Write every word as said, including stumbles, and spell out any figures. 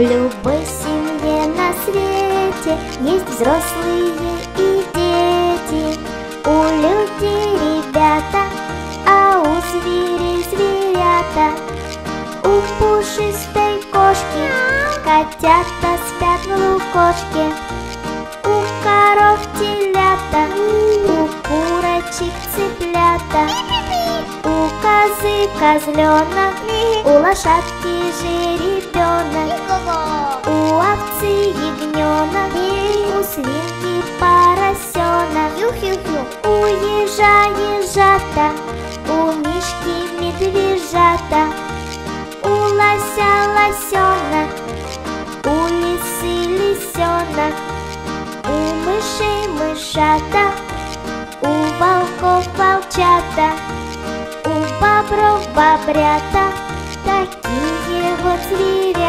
В любой семье на свете есть взрослые и дети. У людей ребята, а у зверей зверята. У пушистой кошки котята спят в лукошке. У коров телята, у курочек цыплята. У козы козленок, у лошадки жеребенок. У овцы ягненок, у свинки поросенок. У ежа ежата, у мишки медвежата. У лося лосенок, у лисы лисенок. У мышей мышата, у волков волчата. У бобров бобрята, такие вот звери.